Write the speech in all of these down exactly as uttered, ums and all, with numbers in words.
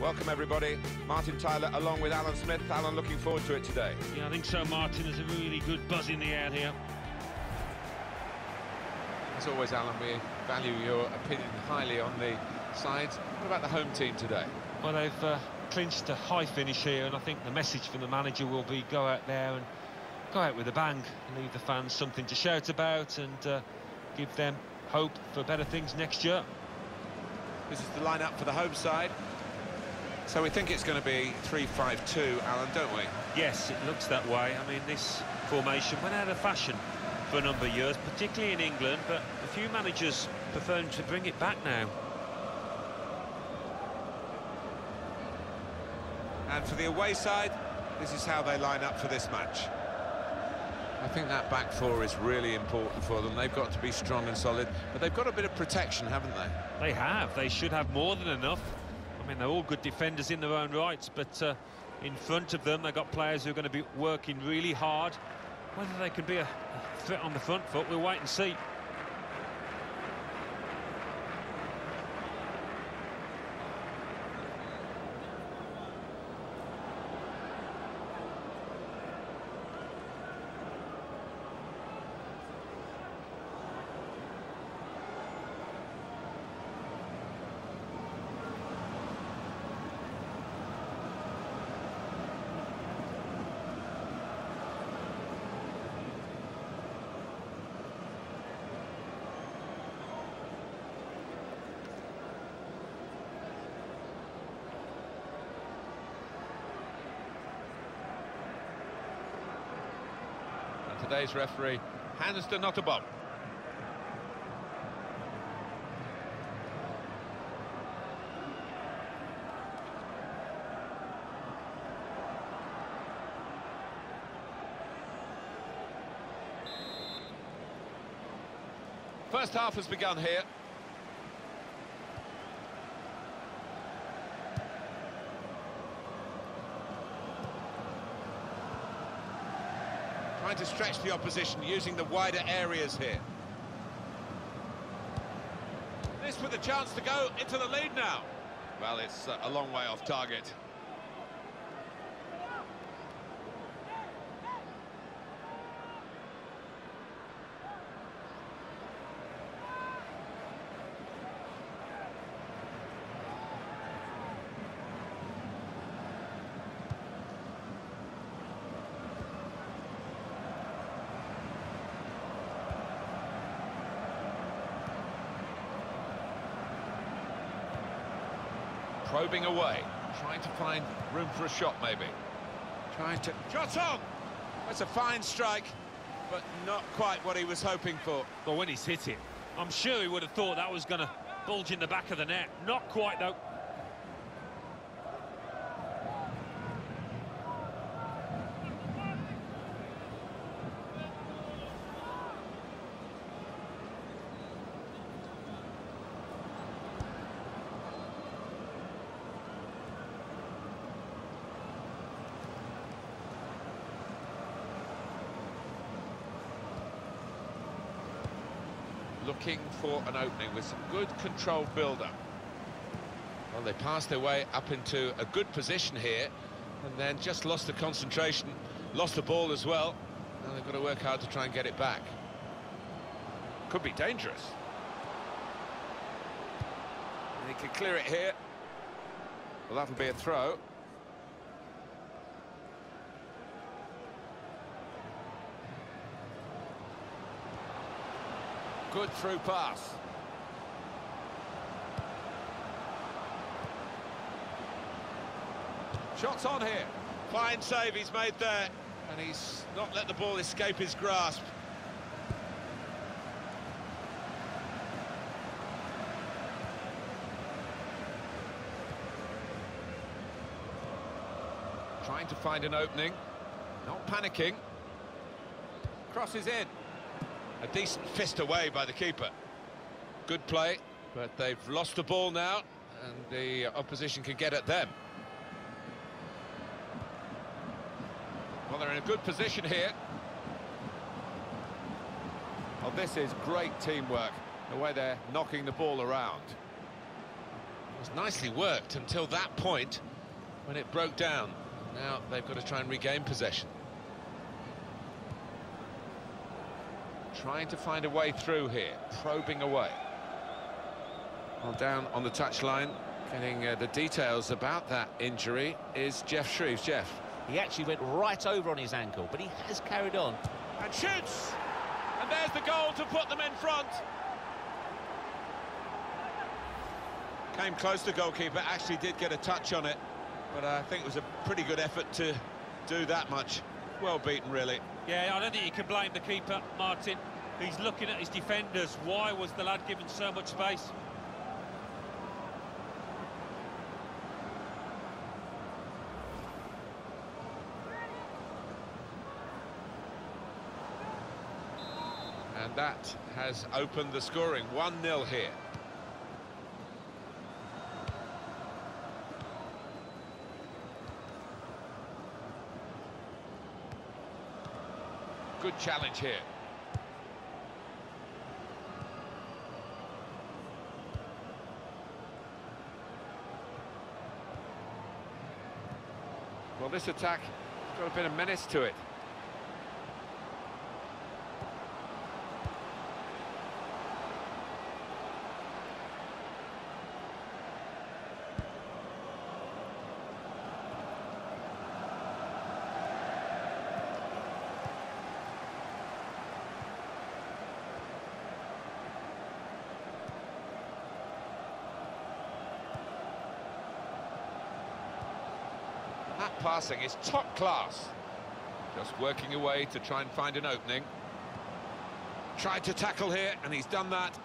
Welcome, everybody. Martin Tyler along with Alan Smith. Alan, looking forward to it today. Yeah, I think so, Martin. There's a really good buzz in the air here. As always, Alan, we value your opinion highly on the sides. What about the home team today? Well, they've uh, clinched a high finish here, and I think the message from the manager will be go out there and go out with a bang, and leave the fans something to shout about and uh, give them hope for better things next year. This is the lineup for the home side. So we think it's going to be three five two, Alan, don't we? Yes, it looks that way. I mean, this formation went out of fashion for a number of years, particularly in England, but a few managers prefer to bring it back now. And for the away side, this is how they line up for this match. I think that back four is really important for them. They've got to be strong and solid, but they've got a bit of protection, haven't they? They have. They should have more than enough. I mean, they're all good defenders in their own rights, but uh, in front of them, they've got players who are going to be working really hard. Whether they can be a threat on the front foot, we'll wait and see. Today's referee, Hannister, Notterbomb. First half has begun here. Trying to stretch the opposition using the wider areas here. This with a chance to go into the lead now. Well, it's uh, a long way off target. Probing away, trying to find room for a shot, maybe. Trying to... Shot on! That's a fine strike, but not quite what he was hoping for. Well, when he's hit it, I'm sure he would have thought that was going to bulge in the back of the net. Not quite, though. Looking for an opening with some good controlled build-up. Well, they passed their way up into a good position here, and then just lost the concentration, lost the ball as well. Now they've got to work hard to try and get it back. Could be dangerous. And they can clear it here. Well, that'll be a throw. Good through pass. Shots on here. Fine save he's made there. And he's not let the ball escape his grasp. Trying to find an opening. Not panicking. Crosses in. A decent fist away by the keeper. Good play, but they've lost the ball now, and the opposition can get at them. Well, they're in a good position here. Well, this is great teamwork, the way they're knocking the ball around. was nicely worked until that point when it broke down. Now they've got to try and regain possession. Trying to find a way through here, probing away. Well, down on the touchline, getting uh, the details about that injury is Jeff Shreves. Jeff. He actually went right over on his ankle, but he has carried on. And shoots! And there's the goal to put them in front. Came close to goalkeeper, actually did get a touch on it, but I think it was a pretty good effort to do that much. Well beaten, really. Yeah, I don't think you can blame the keeper, Martin. He's looking at his defenders. Why was the lad given so much space? And that has opened the scoring. one nil here. Good challenge here. Well, this attack has got a bit of menace to it. That passing is top class. Just working away to try and find an opening. Tried to tackle here, and he's done that.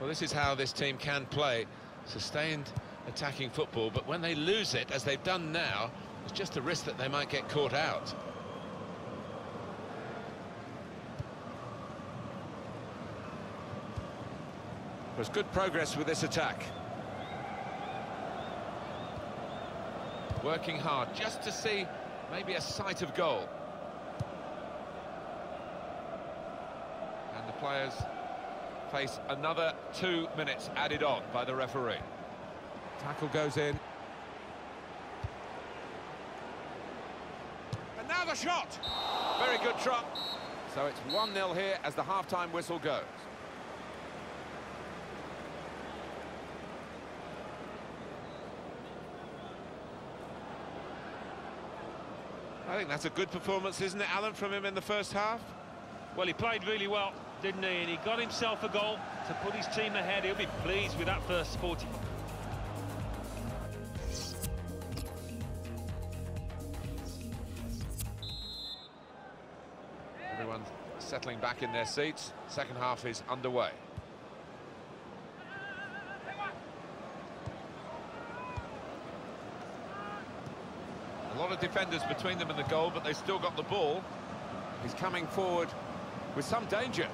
Well, this is how this team can play. Sustained attacking football, but when they lose it, as they've done now, it's just a risk that they might get caught out. There's good progress with this attack. Working hard just to see maybe a sight of goal. And the players face another two minutes added on by the referee. Tackle goes in. And now the shot! Very good Trump. So it's one nil here as the half-time whistle goes. I think that's a good performance, isn't it, Alan, from him in the first half? Well, he played really well, didn't he? And he got himself a goal to put his team ahead. He'll be pleased with that first sporting. Everyone's settling back in their seats. Second half is underway. A lot of defenders between them and the goal, but they've still got the ball. He's coming forward with some danger.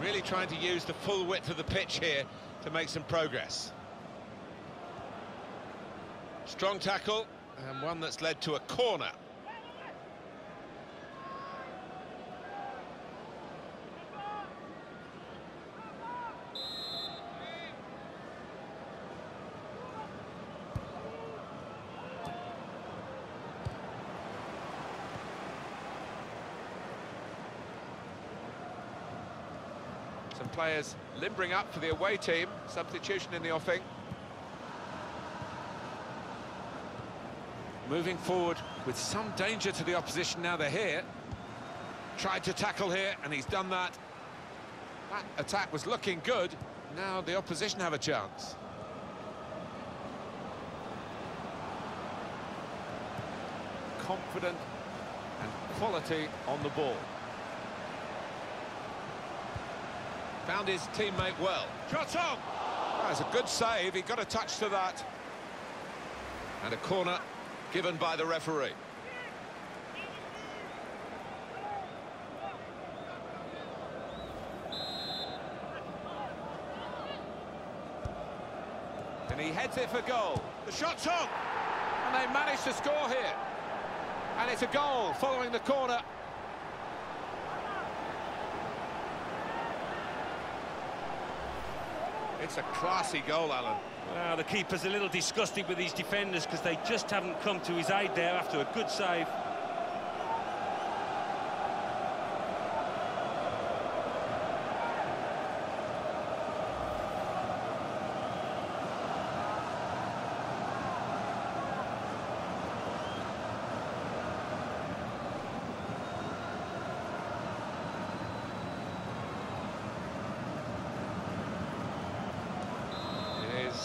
Really trying to use the full width of the pitch here to make some progress. Strong tackle. And one that's led to a corner. Some players limbering up for the away team. Substitution in the offing. Moving forward with some danger to the opposition. Now they're here. Tried to tackle here, and he's done that. That attack was looking good. Now the opposition have a chance. Confident and quality on the ball. Found his teammate well. Shot on! That's a good save. He got a touch to that. And a corner given by the referee. and he heads it for goal. The shot's on, and they manage to score here. And it's a goal following the corner. It's a classy goal, Alan. Well, the keeper's a little disgusted with these defenders because they just haven't come to his aid there after a good save.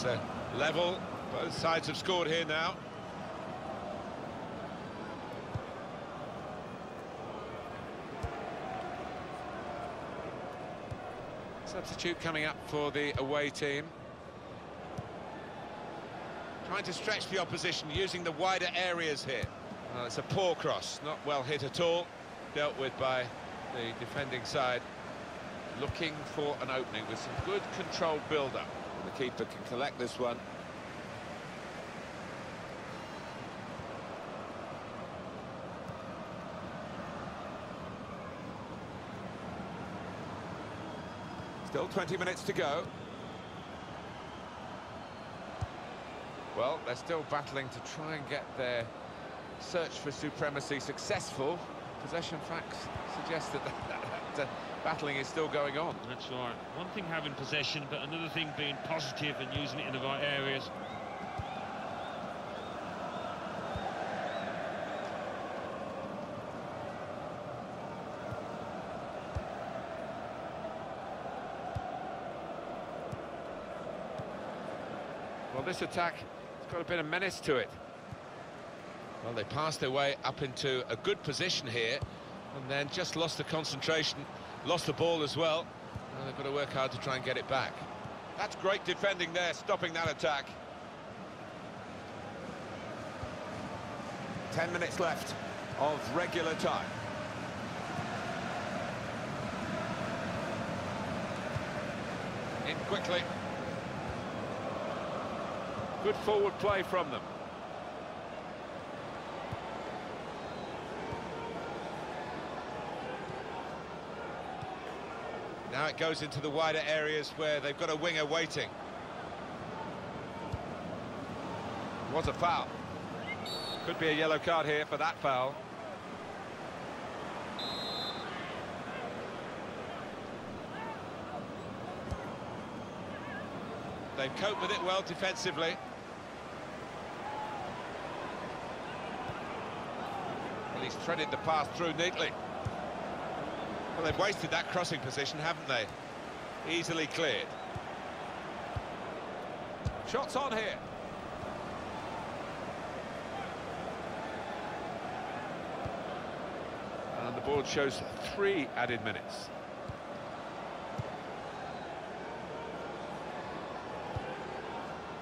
Uh, level. Both sides have scored here now. Substitute coming up for the away team. Trying to stretch the opposition using the wider areas here. Well, it's a poor cross, not well hit at all. Dealt with by the defending side. Looking for an opening with some good controlled build-up. The keeper can collect this one. Still twenty minutes to go. Well, they're still battling to try and get their search for supremacy successful. Possession facts suggest that that battling is still going on. That's right. One thing having possession, but another thing being positive and using it in the right areas. Well, this attack has got a bit of menace to it. Well, they passed their way up into a good position here, and then just lost the concentration, lost the ball as well. And they've got to work hard to try and get it back. That's great defending there, stopping that attack. Ten minutes left of regular time. In quickly. Good forward play from them. Now it goes into the wider areas where they've got a winger waiting. What a foul. Could be a yellow card here for that foul. They've coped with it well defensively. Well, he's threaded the pass through neatly. Well, they've wasted that crossing position, haven't they? Easily cleared. Shots on here. And the board shows three added minutes.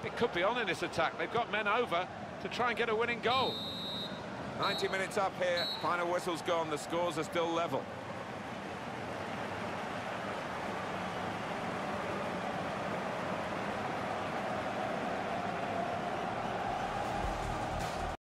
It could be on in this attack. They've got men over to try and get a winning goal. ninety minutes up here. Final whistle's gone. The scores are still level.